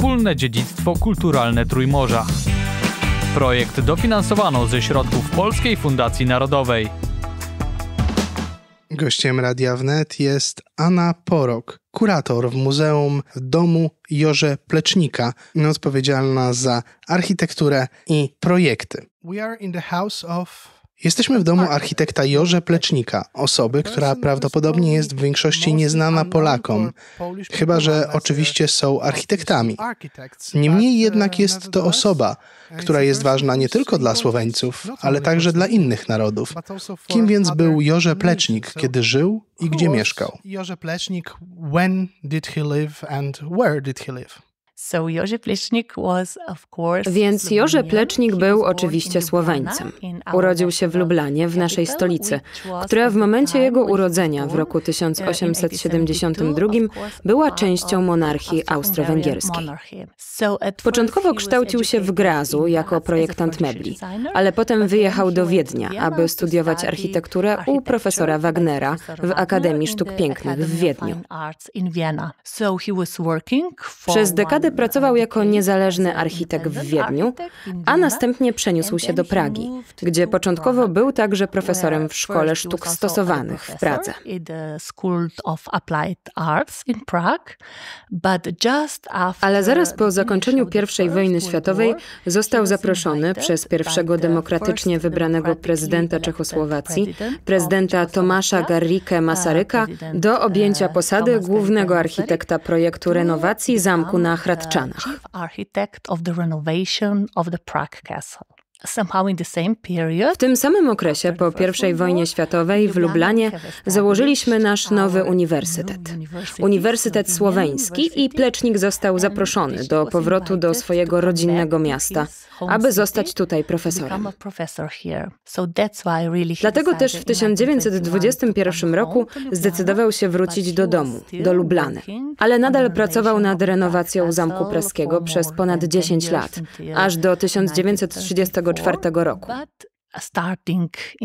wspólne dziedzictwo kulturalne Trójmorza. Projekt dofinansowano ze środków Polskiej Fundacji Narodowej. Gościem Radia Wnet jest Anna Porok, kurator w Muzeum Domu Joże Plecznika, odpowiedzialna za architekturę i projekty. Jesteśmy w domu architekta Joże Plecznika, osoby, która prawdopodobnie jest w większości nieznana Polakom, chyba że oczywiście są architektami. Niemniej jednak jest to osoba, która jest ważna nie tylko dla Słoweńców, ale także dla innych narodów. Kim więc był Joże Plecznik, kiedy żył i gdzie mieszkał? Joże Plecznik, when did he live and where did he live? Więc Jože Plečnik był oczywiście Słoweńcem. Urodził się w Lublanie, w naszej stolicy, która w momencie jego urodzenia w roku 1872 była częścią monarchii austro-węgierskiej. Początkowo kształcił się w Grazu jako projektant mebli, ale potem wyjechał do Wiednia, aby studiować architekturę u profesora Wagnera w Akademii Sztuk Pięknych w Wiedniu. Przez dekadę pracował jako niezależny architekt w Wiedniu, a następnie przeniósł się do Pragi, gdzie początkowo był także profesorem w Szkole Sztuk Stosowanych w Pradze. Ale zaraz po zakończeniu I wojny światowej został zaproszony przez pierwszego demokratycznie wybranego prezydenta Czechosłowacji, prezydenta Tomasza Garrique Masaryka, do objęcia posady głównego architekta projektu renowacji zamku na Hradczanach. W tym samym okresie, po I wojnie światowej, w Lublanie założyliśmy nasz nowy uniwersytet. Uniwersytet Słoweński, i Plecznik został zaproszony do powrotu do swojego rodzinnego miasta, aby zostać tutaj profesorem. Dlatego też w 1921 roku zdecydował się wrócić do domu, do Lublany, ale nadal pracował nad renowacją Zamku Praskiego przez ponad 10 lat, aż do 1934 roku.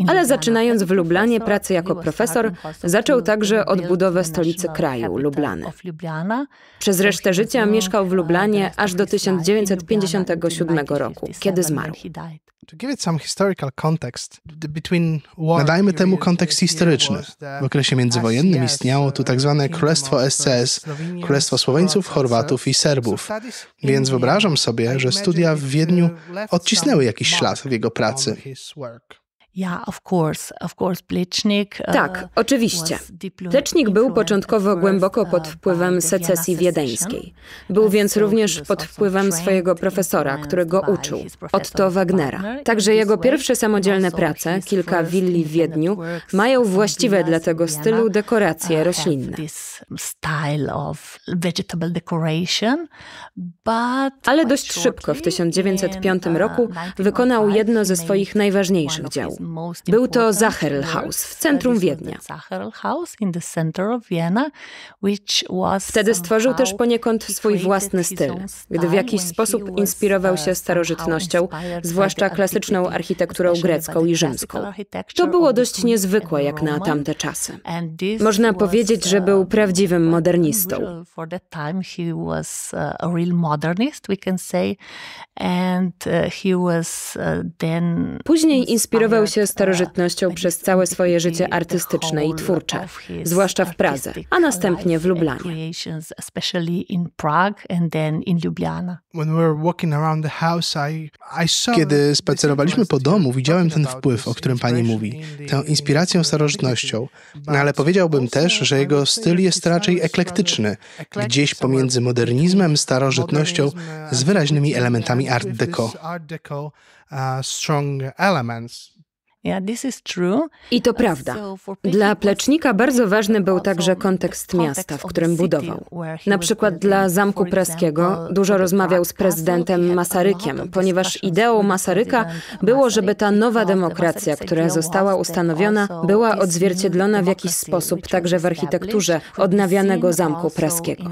Ale zaczynając w Lublanie pracę jako profesor, zaczął także odbudowę stolicy kraju, Lublany. Przez resztę życia mieszkał w Lublanie aż do 1957 roku, kiedy zmarł. Nadajmy temu kontekst historyczny. W okresie międzywojennym istniało tu tzw. Królestwo SCS, Królestwo Słoweńców, Chorwatów i Serbów, więc wyobrażam sobie, że studia w Wiedniu odcisnęły jakiś ślad w jego pracy. Tak, oczywiście. Plecznik był początkowo głęboko pod wpływem secesji wiedeńskiej. Był więc również pod wpływem swojego profesora, którego uczył, Otto Wagnera. Także jego pierwsze samodzielne prace, kilka willi w Wiedniu, mają właściwe dla tego stylu dekoracje roślinne. Ale dość szybko, w 1905 roku, wykonał jedno ze swoich najważniejszych dzieł. Był to Zacherlhaus w centrum Wiednia. Wtedy stworzył też poniekąd swój własny styl, gdy w jakiś sposób inspirował się starożytnością, zwłaszcza klasyczną architekturą grecką i rzymską. To było dość niezwykłe jak na tamte czasy. Można powiedzieć, że był prawdziwym modernistą. Później inspirował się starożytnością przez całe swoje życie artystyczne i twórcze, zwłaszcza w Pradze, a następnie w Lublanie. Kiedy spacerowaliśmy po domu, widziałem ten wpływ, o którym pani mówi, tę inspirację starożytnością, ale powiedziałbym też, że jego styl jest raczej eklektyczny, gdzieś pomiędzy modernizmem, starożytnością z wyraźnymi elementami art deco. I to prawda. Dla Plecznika bardzo ważny był także kontekst miasta, w którym budował. Na przykład dla Zamku Praskiego dużo rozmawiał z prezydentem Masarykiem, ponieważ ideą Masaryka było, żeby ta nowa demokracja, która została ustanowiona, była odzwierciedlona w jakiś sposób także w architekturze odnawianego Zamku Praskiego.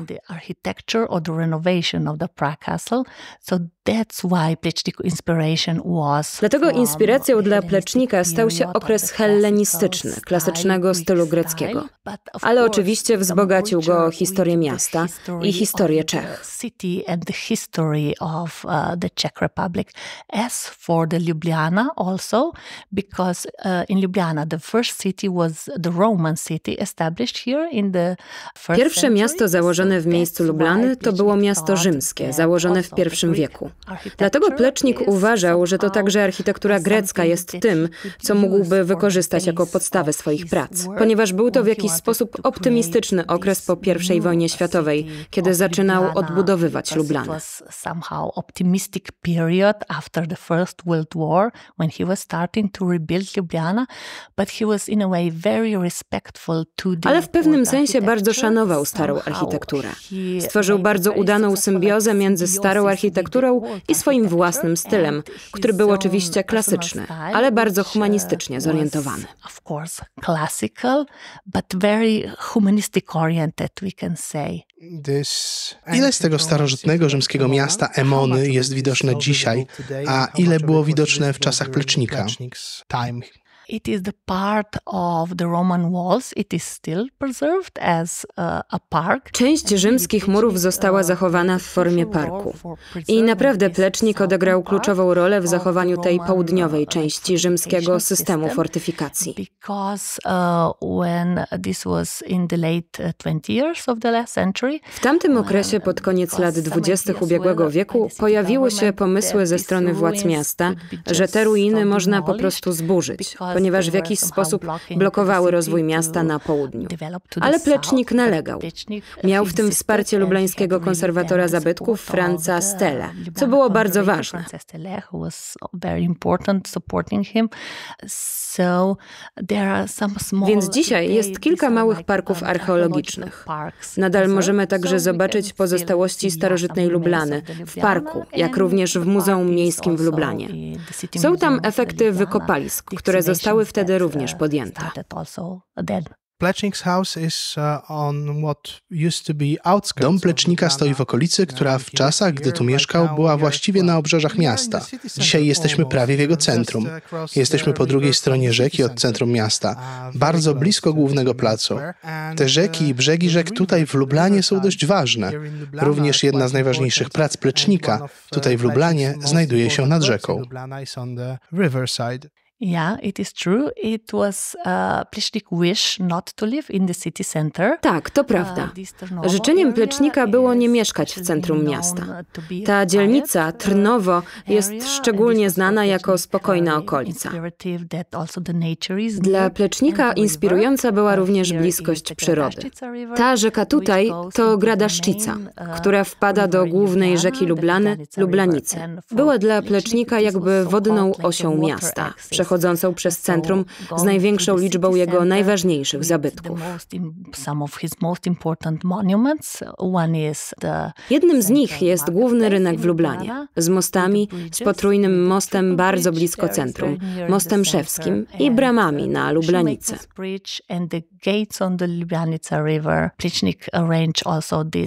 Dlatego inspiracją dla Plecznika stał się okres hellenistyczny, klasycznego stylu greckiego. Ale oczywiście wzbogacił go historię miasta i historię Czech. Pierwsze miasto założone w miejscu Lublany to było miasto rzymskie, założone w I wieku. Dlatego Plecznik uważał, że to także architektura grecka jest tym, co mógłby wykorzystać jako podstawę swoich prac, ponieważ był to w jakiś sposób optymistyczny okres po I wojnie światowej, kiedy zaczynał odbudowywać Lublanę. Ale w pewnym sensie bardzo szanował starą architekturę. Stworzył bardzo udaną symbiozę między starą architekturą i swoim własnym stylem, który był oczywiście klasyczny, ale bardzo humanistycznie zorientowany. Ile z tego starożytnego rzymskiego miasta Emony jest widoczne dzisiaj, a ile było widoczne w czasach Plecznika? It is the part of the Roman walls. It is still preserved as a park. Część rzymskich murów została zachowana w formie parku. I naprawdę Plecznik odegrał kluczową rolę w zachowaniu tej południowej części rzymskiego systemu fortyfikacji. W tamtym okresie, pod koniec lat 20. ubiegłego wieku, pojawiły się pomysły ze strony władz miasta, że te ruiny można po prostu zburzyć, ponieważ w jakiś sposób blokowały rozwój miasta na południu. Ale Plecznik nalegał. Miał w tym wsparcie lublańskiego konserwatora zabytków Franca Stele, co było bardzo ważne. Więc dzisiaj jest kilka małych parków archeologicznych. Nadal możemy także zobaczyć pozostałości starożytnej Lublany w parku, jak również w Muzeum Miejskim w Lublanie. Są tam efekty wykopalisk, które zostały wtedy również podjęte. Dom Plecznika stoi w okolicy, która w czasach, gdy tu mieszkał, była właściwie na obrzeżach miasta. Dzisiaj jesteśmy prawie w jego centrum. Jesteśmy po drugiej stronie rzeki od centrum miasta, bardzo blisko głównego placu. Te rzeki i brzegi rzek tutaj w Lublanie są dość ważne. Również jedna z najważniejszych prac Plecznika tutaj w Lublanie znajduje się nad rzeką. Tak, to prawda. Życzeniem Plecznika było nie mieszkać w centrum miasta. Ta dzielnica, Trnowo, jest szczególnie znana jako spokojna okolica. Dla Plecznika inspirująca była również bliskość przyrody. Ta rzeka tutaj to Gradaszczyca, która wpada do głównej rzeki Lublany, Lublanicy. Była dla Plecznika jakby wodną osią miasta, przechodzącą przez centrum z największą liczbą jego najważniejszych zabytków. Jednym z nich jest główny rynek w Lublanie, z mostami, z potrójnym mostem bardzo blisko centrum, mostem Szewskim i bramami na Lublanice.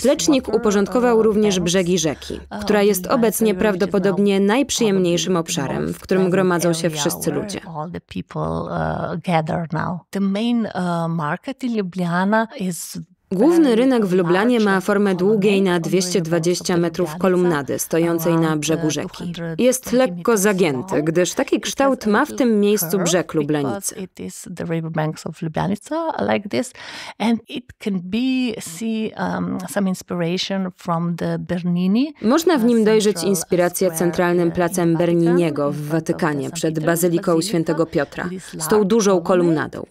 Plecznik uporządkował również brzegi rzeki, która jest obecnie prawdopodobnie najprzyjemniejszym obszarem, w którym gromadzą się wszyscy ludzie. Główny rynek w Lublanie ma formę długiej na 220 metrów kolumnady stojącej na brzegu rzeki. Jest lekko zagięty, gdyż taki kształt ma w tym miejscu brzeg Lublanicy. Można w nim dojrzeć inspirację centralnym placem Berniniego w Watykanie przed Bazyliką Świętego Piotra, z tą dużą kolumnadą.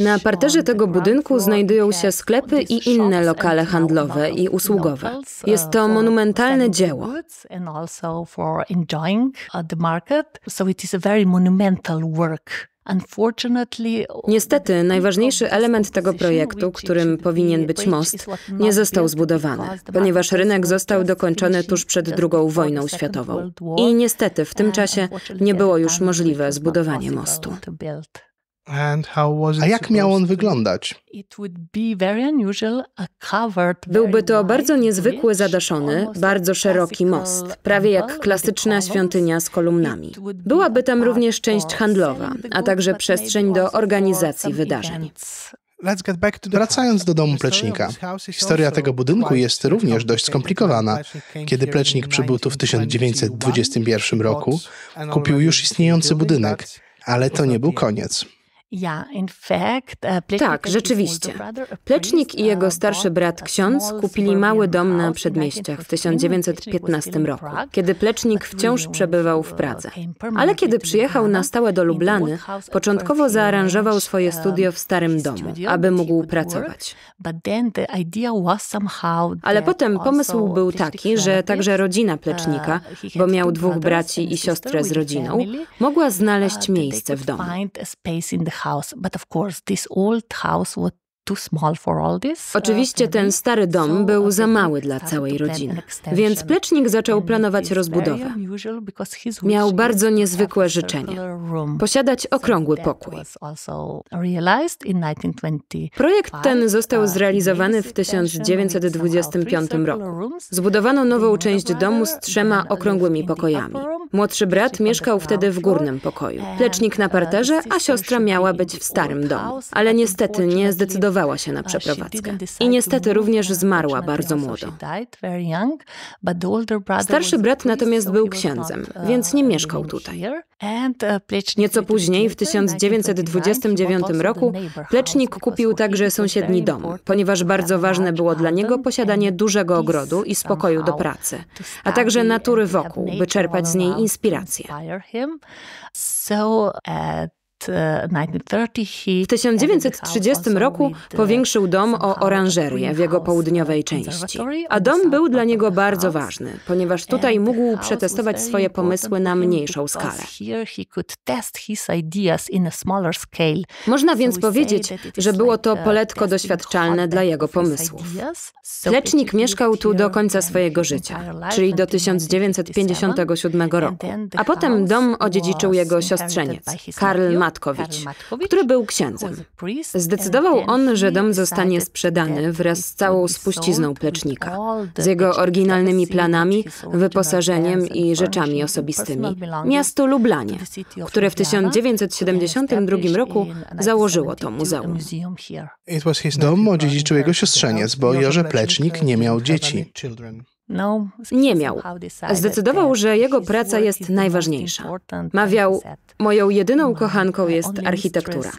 Na parterze tego budynku znajdują się sklepy i inne lokale handlowe i usługowe. Jest to monumentalne dzieło. Niestety, najważniejszy element tego projektu, którym powinien być most, nie został zbudowany, ponieważ rynek został dokończony tuż przed II wojną światową. I niestety w tym czasie nie było już możliwe zbudowanie mostu. A jak miał on wyglądać? Byłby to bardzo niezwykły, zadaszony, bardzo szeroki most, prawie jak klasyczna świątynia z kolumnami. Byłaby tam również część handlowa, a także przestrzeń do organizacji wydarzeń. Wracając do domu Plecznika. Historia tego budynku jest również dość skomplikowana. Kiedy Plecznik przybył tu w 1921 roku, kupił już istniejący budynek, ale to nie był koniec. Tak, rzeczywiście. Plecznik i jego starszy brat ksiądz kupili mały dom na przedmieściach w 1915 roku, kiedy Plecznik wciąż przebywał w Pradze. Ale kiedy przyjechał na stałe do Lublany, początkowo zaaranżował swoje studio w starym domu, aby mógł pracować. Ale potem pomysł był taki, że także rodzina Plecznika, bo miał dwóch braci i siostrę z rodziną, mogła znaleźć miejsce w domu. Oczywiście ten stary dom był za mały dla całej rodziny, więc Plecznik zaczął planować rozbudowę. Miał bardzo niezwykłe życzenie – posiadać okrągły pokój. Projekt ten został zrealizowany w 1925 roku. Zbudowano nową część domu z 3 okrągłymi pokojami. Młodszy brat mieszkał wtedy w górnym pokoju, Plecznik na parterze, a siostra miała być w starym domu. Ale niestety nie zdecydowała się na przeprowadzkę. I niestety również zmarła bardzo młodo. Starszy brat natomiast był księdzem, więc nie mieszkał tutaj. Nieco później, w 1929 roku, Plecznik kupił także sąsiedni dom, ponieważ bardzo ważne było dla niego posiadanie dużego ogrodu i spokoju do pracy, a także natury wokół, by czerpać z niej inspirację. W 1930 roku powiększył dom o oranżerię w jego południowej części. A dom był dla niego bardzo ważny, ponieważ tutaj mógł przetestować swoje pomysły na mniejszą skalę. Można więc powiedzieć, że było to poletko doświadczalne dla jego pomysłów. Plecznik mieszkał tu do końca swojego życia, czyli do 1957 roku, a potem dom odziedziczył jego siostrzeniec, Karl Matkowicz, który był księdzem. Zdecydował on, że dom zostanie sprzedany wraz z całą spuścizną Plecznika, z jego oryginalnymi planami, wyposażeniem i rzeczami osobistymi, miastu Lublanie, które w 1972 roku założyło to muzeum. Dom odziedziczył jego siostrzeniec, bo Joże Plecznik nie miał dzieci. Nie miał. Zdecydował, że jego praca jest najważniejsza. Mawiał, moją jedyną kochanką jest architektura.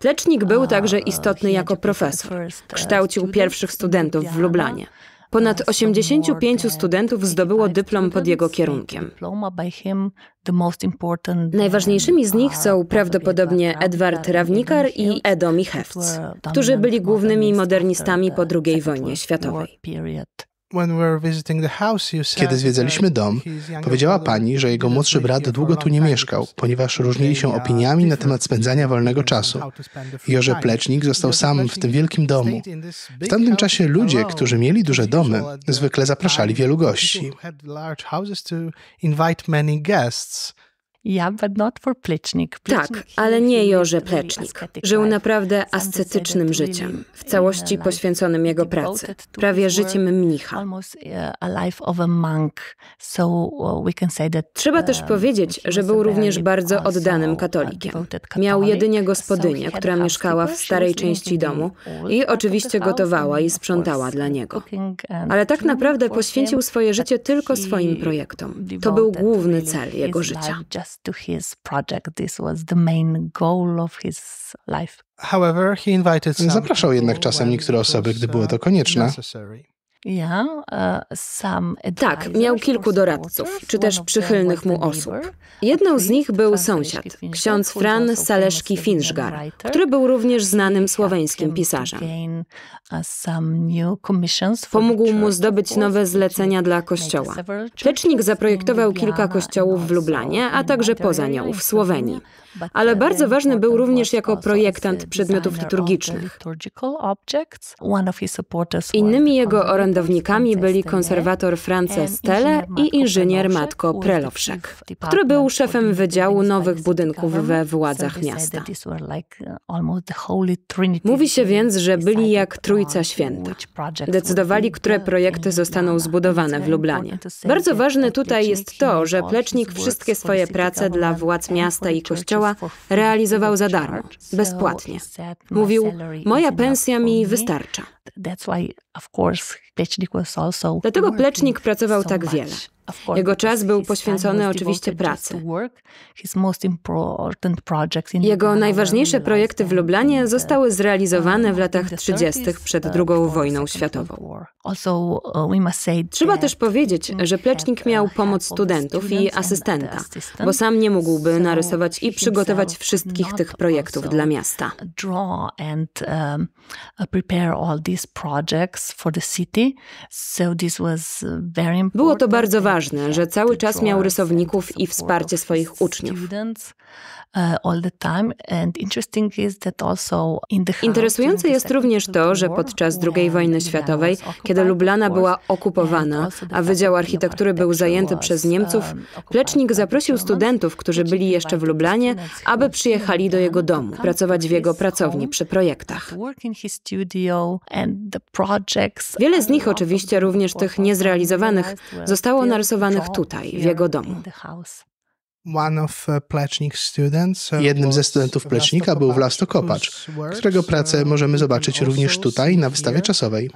Plecznik był także istotny jako profesor. Kształcił pierwszych studentów w Lublanie. Ponad 85 studentów zdobyło dyplom pod jego kierunkiem. Najważniejszymi z nich są prawdopodobnie Edward Ravnikar i Edo Mihevc, którzy byli głównymi modernistami po II wojnie światowej. Kiedy zwiedzaliśmy dom, powiedziała pani, że jego młodszy brat długo tu nie mieszkał, ponieważ różnili się opiniami na temat spędzania wolnego czasu. Joże Plecznik został sam w tym wielkim domu. W tamtym czasie ludzie, którzy mieli duże domy, zwykle zapraszali wielu gości. Tak, ale nie Joże Plecznik. Żył naprawdę ascetycznym życiem, w całości poświęconym jego pracy, prawie życiem mnicha. Trzeba też powiedzieć, że był również bardzo oddanym katolikiem. Miał jedynie gospodynię, która mieszkała w starej części domu i oczywiście gotowała i sprzątała dla niego. Ale tak naprawdę poświęcił swoje życie tylko swoim projektom. To był główny cel jego życia. Zapraszał jednak czasem niektóre osoby, gdy było to konieczne. Tak, miał kilku doradców, czy też przychylnych mu osób. Jedną z nich był sąsiad, ksiądz Fran Saleški Finžgar, który był również znanym słoweńskim pisarzem. Pomógł mu zdobyć nowe zlecenia dla kościoła. Plecznik zaprojektował kilka kościołów w Lublanie, a także poza nią, w Słowenii. Ale bardzo ważny był również jako projektant przedmiotów liturgicznych. Innymi jego orędownikami orędownikami byli konserwator France Stele i inżynier Matko Prelowszek, który był szefem Wydziału Nowych Budynków we władzach miasta. Mówi się więc, że byli jak Trójca Święta. Decydowali, które projekty zostaną zbudowane w Lublanie. Bardzo ważne tutaj jest to, że Plecznik wszystkie swoje prace dla władz miasta i kościoła realizował za darmo, bezpłatnie. Mówił, moja pensja mi wystarcza. Dlatego Plecznik pracował tak wiele. Jego czas był poświęcony oczywiście pracy. Jego najważniejsze projekty w Lublanie zostały zrealizowane w latach 30. przed II wojną światową. Trzeba też powiedzieć, że Plecznik miał pomoc studentów i asystenta, bo sam nie mógłby narysować i przygotować wszystkich tych projektów dla miasta. Było to bardzo ważne, że cały czas miał rysowników i wsparcie swoich uczniów. Interesujące jest również to, że podczas II wojny światowej, kiedy Lublana była okupowana, a Wydział Architektury był zajęty przez Niemców, Plecznik zaprosił studentów, którzy byli jeszcze w Lublanie, aby przyjechali do jego domu, pracować w jego pracowni przy projektach. Wiele z nich, oczywiście również tych niezrealizowanych, zostało narysowanych tutaj, w jego domu. Jednym ze studentów Plecznika był Vlasto Kopač, którego pracę możemy zobaczyć również tutaj na wystawie czasowej.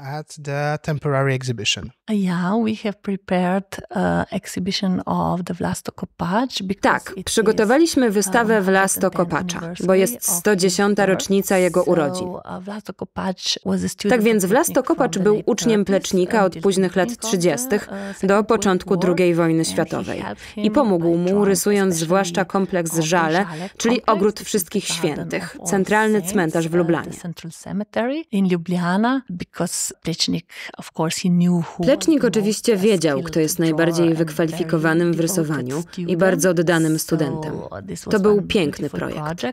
Tak, przygotowaliśmy wystawę Vlasto Kopacza, bo jest 110. rocznica jego urodzin. Tak więc Vlasto Kopacz był uczniem Plecznika od późnych lat 30. do początku II wojny światowej i pomógł mu, rysując zwłaszcza kompleks Żale, czyli Ogród Wszystkich Świętych, centralny cmentarz w Lublanie. Plecznik oczywiście wiedział, kto jest najbardziej wykwalifikowanym w rysowaniu i bardzo oddanym studentem. To był piękny projekt.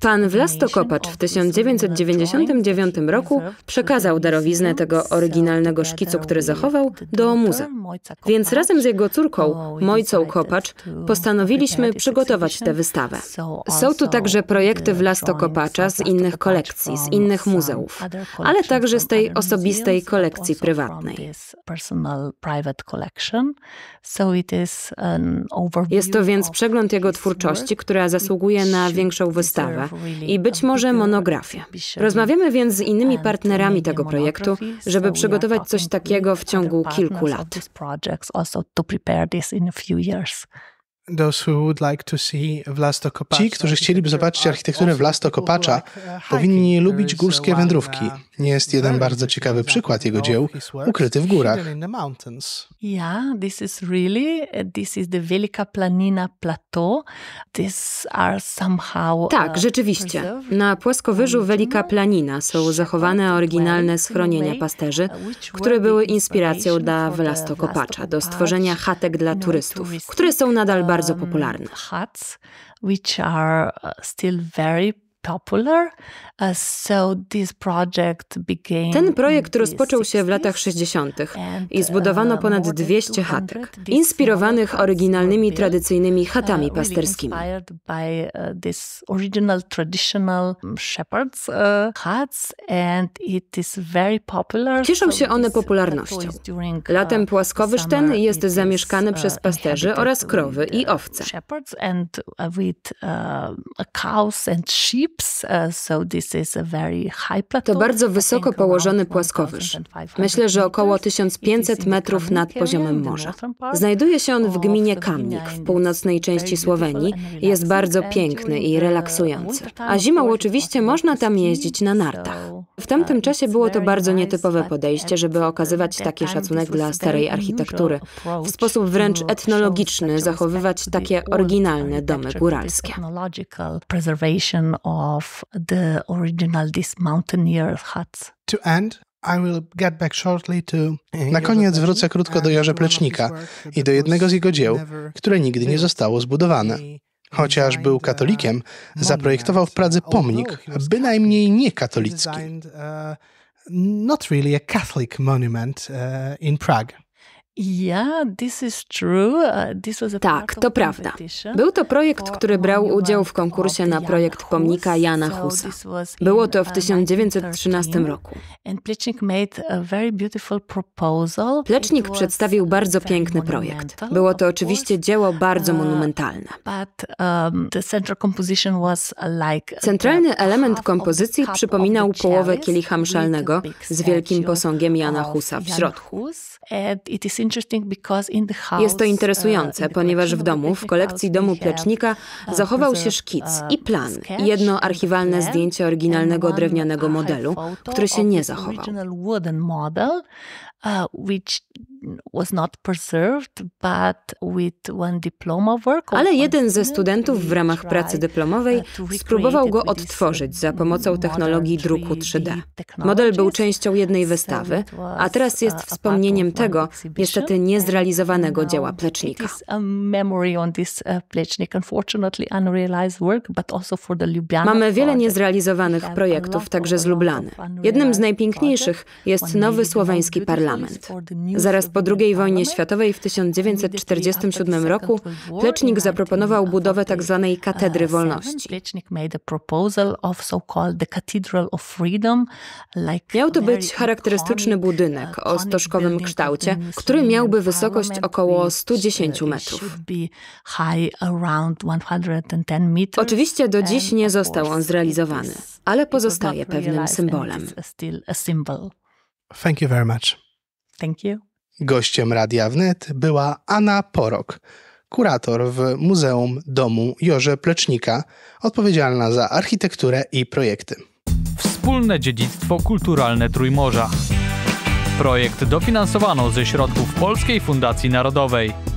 Pan Vlasto Kopač w 1999 roku przekazał darowiznę tego oryginalnego szkicu, który zachował, do muzeum. Więc razem z jego córką, Mojcą Kopacz, postanowiliśmy przygotować tę wystawę. Są tu także projekty Vlasto Kopacza z innych kolekcji, z innych muzeów, ale także z tej osobistej kolekcji prywatnej. Jest to więc przegląd jego twórczości, która zasługuje na większą wystawę i być może monografię. Rozmawiamy więc z innymi partnerami tego projektu, żeby przygotować coś takiego w ciągu kilku lat. Ci, którzy chcieliby zobaczyć architekturę Vlasto Kopacza, powinni lubić górskie wędrówki. Jest jeden bardzo ciekawy przykład jego dzieł, ukryty w górach. Tak, rzeczywiście. Na płaskowyżu Velika Planina są zachowane oryginalne schronienia pasterzy, które były inspiracją dla Vlasto Kopacza do stworzenia chatek dla turystów, które są nadal bardzo popularne. Ten projekt rozpoczął się w latach 60. i zbudowano ponad 200 chatek, inspirowanych oryginalnymi, tradycyjnymi chatami pasterskimi. Cieszą się one popularnością. Latem płaskowyż ten jest zamieszkany przez pasterzy oraz krowy i owce. To bardzo wysoko położony płaskowyż. Myślę, że około 1500 metrów nad poziomem morza. Znajduje się on w gminie Kamnik w północnej części Słowenii. Jest bardzo piękny i relaksujący. A zimą oczywiście można tam jeździć na nartach. W tamtym czasie było to bardzo nietypowe podejście, żeby okazywać taki szacunek dla starej architektury. W sposób wręcz etnologiczny zachowywać takie oryginalne domy góralskie. Na koniec wrócę krótko do Joże Plecznika i do jednego z jego dzieł, które nigdy nie zostało zbudowane. Chociaż był katolikiem, zaprojektował w Pradze pomnik, bynajmniej nie katolicki. Not really a Catholic monument in Prague. Tak, to prawda. Był to projekt, który brał udział w konkursie na projekt pomnika Jana Husa. Było to w 1913 roku. Plecznik przedstawił bardzo piękny projekt. Było to oczywiście dzieło bardzo monumentalne. Centralny element kompozycji przypominał połowę kielicha mszalnego z wielkim posągiem Jana Husa w środku. Jest to interesujące, ponieważ w domu, w kolekcji domu Plecznika zachował się szkic i plan, jedno archiwalne zdjęcie oryginalnego drewnianego modelu, które się nie zachowało. Ale jeden ze studentów w ramach pracy dyplomowej spróbował go odtworzyć za pomocą technologii druku 3D. Model był częścią jednej wystawy, a teraz jest wspomnieniem tego, niestety niezrealizowanego dzieła Plecznika. Mamy wiele niezrealizowanych projektów, także z Lublany. Jednym z najpiękniejszych jest nowy słoweński parlament. Zaraz po II wojnie światowej w 1947 roku Plecznik zaproponował budowę tzw. Katedry Wolności. Miał to być charakterystyczny budynek o stożkowym kształcie, który miałby wysokość około 110 metrów. Oczywiście do dziś nie został on zrealizowany, ale pozostaje pewnym symbolem. Thank you very much. Thank you. Gościem Radia Wnet była Anna Porok, kurator w Muzeum Domu Joże Plecznika, odpowiedzialna za architekturę i projekty. Wspólne dziedzictwo kulturalne Trójmorza. Projekt dofinansowano ze środków Polskiej Fundacji Narodowej.